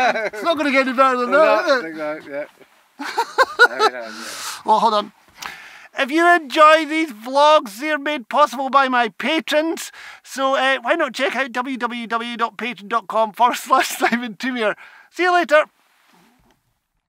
It's not going to get any better than that, is it? No, yeah. Well, hold on. If you enjoy these vlogs, they're made possible by my patrons. So why not check out www.patreon.com/SimonThoumire. See you later.